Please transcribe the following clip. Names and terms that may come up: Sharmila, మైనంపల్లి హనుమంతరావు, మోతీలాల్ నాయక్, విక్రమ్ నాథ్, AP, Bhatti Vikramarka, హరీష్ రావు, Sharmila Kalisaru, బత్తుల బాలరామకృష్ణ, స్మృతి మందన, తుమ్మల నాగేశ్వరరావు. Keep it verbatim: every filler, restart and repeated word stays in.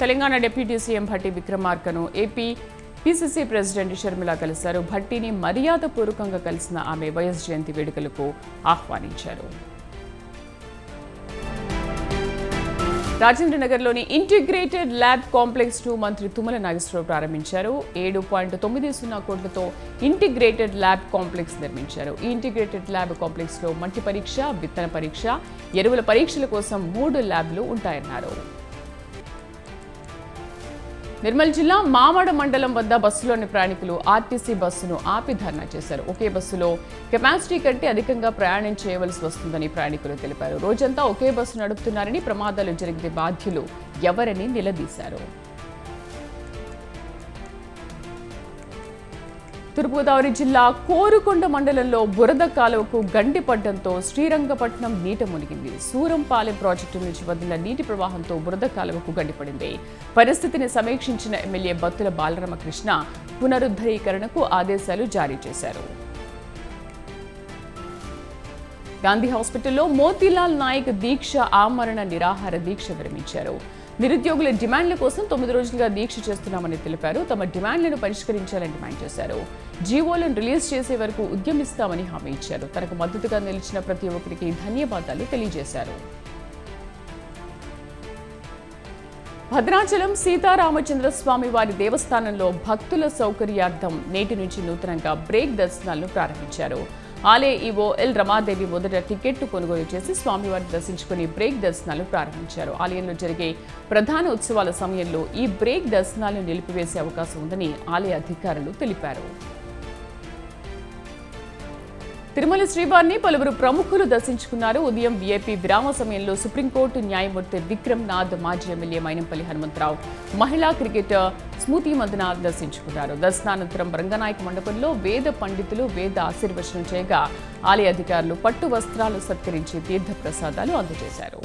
Telangana Deputy C M Bhatti Vikramarkanu, A P, P C C President Sharmila Kalisaru, Bhattini Maryada Purukanga Kalisina Ame Vyas Jayanti Vedukaluku Ahvanincharu. రాజేంద్రనగర్లోని integrated lab complex to మంత్రి తుమ్మల నాగేశ్వరరావు ప్రారంభించారు. ఏడు point తొమ్మిది సున్నా కోట్లతో integrated lab complex నిర్మించారు. ఈ integrated lab కాంప్లెక్స్లో మట్టి పరీక్ష, విత్తన పరీక్ష, ఎరువుల పరీక్షల కోసం మూడు ల్యాబ్లు ఉంటాయన్నారు. నిర్మల్ జిల్లా మామడ మండలం వద్ద బస్సులోని ప్రయాణికులు ఆర్టీసీ బస్సును ఆపి ధర్నా చేశారు. ఒకే బస్సులో కెపాసిటీ కంటే అధికంగా ప్రయాణం చేయవలసి వస్తుందని ప్రయాణికులు తెలిపారు. రోజంతా ఒకే బస్సు నడుపుతున్నారని, ప్రమాదాలు జరిగితే బాధ్యులు ఎవరని నిలదీశారు. తూర్పుగోదావరి జిల్లా కోరుకొండ మండలంలో బురద కాలువకు గండి పడ్డంతో శ్రీరంగపట్నం నీట మునిగింది. సూరంపాలెం ప్రాజెక్టు నుంచి వదిలిన నీటి ప్రవాహంతో బురద కాలువకు గండిపడింది. పరిస్థితిని సమీక్షించిన ఎమ్మెల్యే బత్తుల బాలరామకృష్ణ పునరుద్ధరీకరణకు ఆదేశాలు జారీ చేశారు. గాంధీ హాస్పిటల్లో మోతీలాల్ నాయక్ దీక్ష ఆమరణ నిరాహార దీక్ష విరమించారు. నిరుద్యోగుల డిమాండ్ల కోసం తొమ్మిది రోజులుగా దీక్ష చేస్తున్నామని తెలిపారు. తమ డిమాండ్లను పరిష్కరించాలని డిమాండ్ చేశారు. జీవోలను రిలీజ్ చేసే వరకు ఉద్యమిస్తామని హామీ ఇచ్చారు. తనకు మద్దతుగా నిలిచిన ప్రతి ఒక్కరికి ధన్యవాదాలు తెలియజేశారు. భద్రాచలం సీతారామచంద్రస్వామి వారి దేవస్థానంలో భక్తుల సౌకర్యార్థం నేటి నుంచి నూతనంగా బ్రేక్ దర్శనాలను ప్రారంభించారు. ఆలయ ఈవో ఎల్ రమాదేవి మొదట టికెట్టు కొనుగోలు చేసి స్వామివారిని దర్శించుకుని బ్రేక్ దర్శనాలు ప్రారంభించారు. ఆలయంలో జరిగే ప్రధాన ఉత్సవాల సమయంలో ఈ బ్రేక్ దర్శనాలను నిలిపివేసే అవకాశం ఉందని ఆలయ అధికారులు తెలిపారు. తిరుమల శ్రీవారిని పలువురు ప్రముఖులు దర్శించుకున్నారు. ఉదయం వీఐపీ విరామ సమయంలో సుప్రీంకోర్టు న్యాయమూర్తి విక్రమ్ నాథ్, మాజీ ఎమ్మెల్యే మైనంపల్లి హనుమంతరావు, మహిళా క్రికెటర్ స్మృతి మందన దర్శించుకున్నారు. దర్శనానంతరం రంగనాయక మండపంలో వేద పండితులు వేద ఆశీర్వచనం చేయగా ఆలయ అధికారులు పట్టు వస్త్రాలు సత్కరించి తీర్థప్రసాదాలు అందజేశారు.